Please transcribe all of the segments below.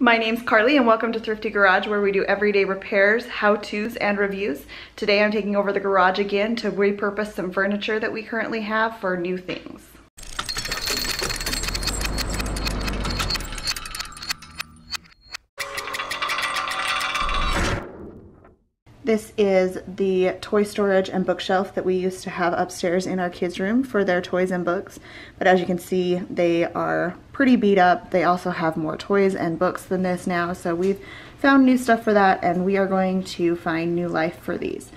My name's Carly and welcome to Thrifty Garage, where we do everyday repairs, how-tos, and reviews. Today I'm taking over the garage again to repurpose some furniture that we currently have for new things. This is the toy storage and bookshelf that we used to have upstairs in our kids' room for their toys and books. But as you can see, they are pretty beat up. They also have more toys and books than this now. So we've found new stuff for that, and we are going to find new life for these.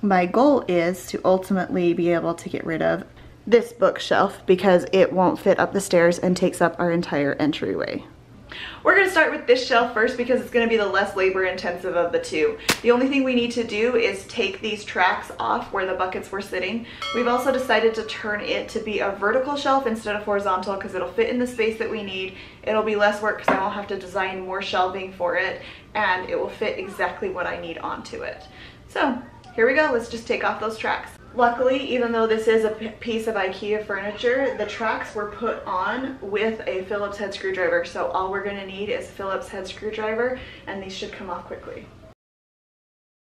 My goal is to ultimately be able to get rid of this bookshelf because it won't fit up the stairs and takes up our entire entryway. We're going to start with this shelf first because it's going to be the less labor intensive of the two. The only thing we need to do is take these tracks off where the buckets were sitting. We've also decided to turn it to be a vertical shelf instead of horizontal because it'll fit in the space that we need. It'll be less work because I won't have to design more shelving for it, and it will fit exactly what I need onto it. So here we go. Let's just take off those tracks. Luckily, even though this is a piece of IKEA furniture, the tracks were put on with a Phillips head screwdriver, so all we're going to need is a Phillips head screwdriver, and these should come off quickly.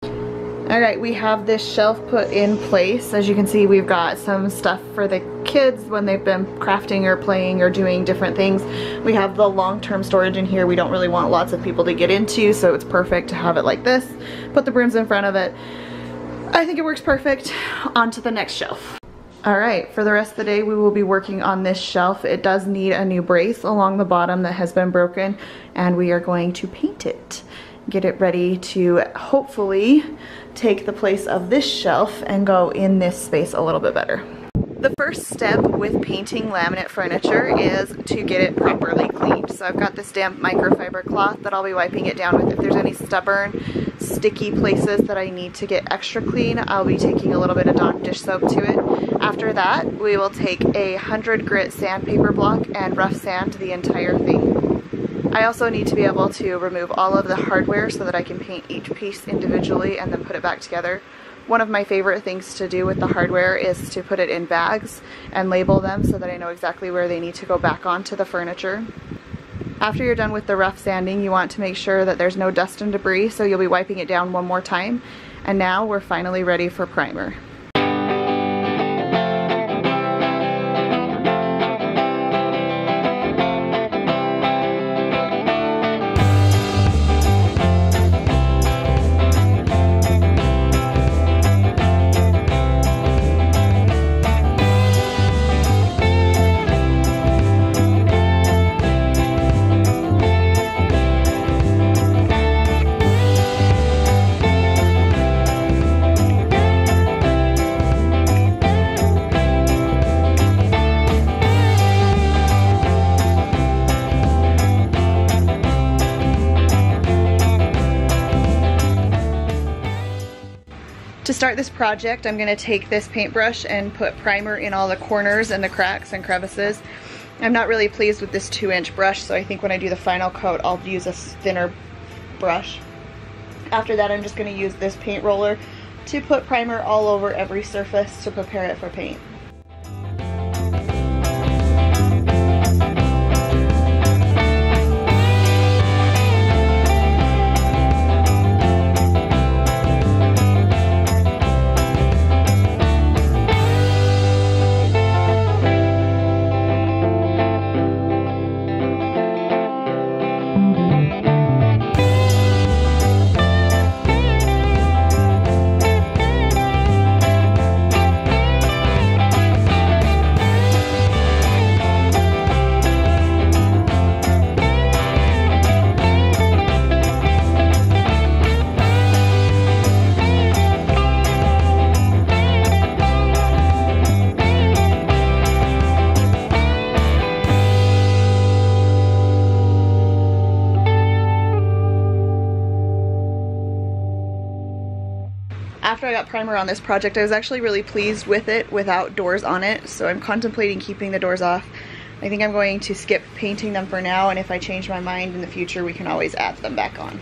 Alright, we have this shelf put in place. As you can see, we've got some stuff for the kids when they've been crafting or playing or doing different things. We have the long-term storage in here we don't really want lots of people to get into, so it's perfect to have it like this. Put the brooms in front of it. I think it works perfect. On to the next shelf. All right, for the rest of the day, we will be working on this shelf. It does need a new brace along the bottom that has been broken, and we are going to paint it, get it ready to hopefully take the place of this shelf and go in this space a little bit better. The first step with painting laminate furniture is to get it properly cleaned. So I've got this damp microfiber cloth that I'll be wiping it down with. If there's any stubborn, sticky places that I need to get extra clean, I'll be taking a little bit of Dawn dish soap to it. After that, we will take a 100 grit sandpaper block and rough sand the entire thing. I also need to be able to remove all of the hardware so that I can paint each piece individually and then put it back together. One of my favorite things to do with the hardware is to put it in bags and label them so that I know exactly where they need to go back onto the furniture. After you're done with the rough sanding, you want to make sure that there's no dust and debris, so you'll be wiping it down one more time. And now we're finally ready for primer. To start this project, I'm going to take this paintbrush and put primer in all the corners and the cracks and crevices. I'm not really pleased with this 2-inch brush, so I think when I do the final coat, I'll use a thinner brush. After that, I'm just going to use this paint roller to put primer all over every surface to prepare it for paint. After I got primer on this project, I was actually really pleased with it without doors on it, so I'm contemplating keeping the doors off. I think I'm going to skip painting them for now, and if I change my mind in the future, we can always add them back on.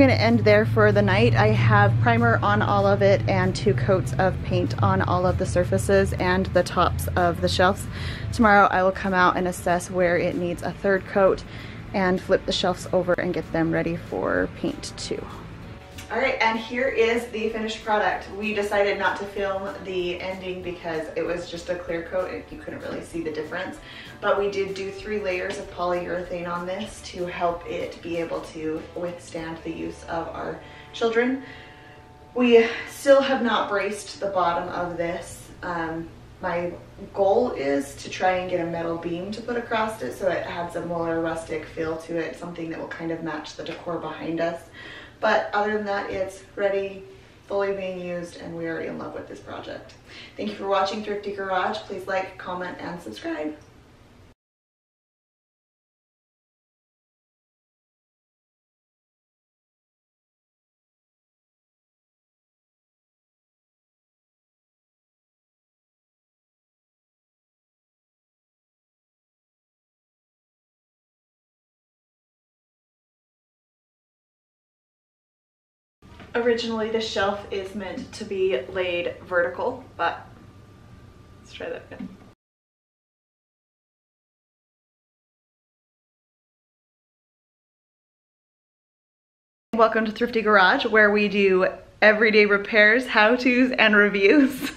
going to end there for the night. I have primer on all of it and 2 coats of paint on all of the surfaces and the tops of the shelves. Tomorrow I will come out and assess where it needs a 3rd coat and flip the shelves over and get them ready for paint too. All right, and here is the finished product. We decided not to film the ending because it was just a clear coat and you couldn't really see the difference. But we did do 3 layers of polyurethane on this to help it be able to withstand the use of our children. We still have not braced the bottom of this. My goal is to try and get a metal beam to put across it so it adds a more rustic feel to it, something that will kind of match the decor behind us. But other than that, it's ready, fully being used, and we are in love with this project. Thank you for watching Thrifty Garage. Please like, comment, and subscribe. Originally, the shelf is meant to be laid vertical, but let's try that again. Welcome to Thrifty Garage, where we do everyday repairs, how-tos, and reviews.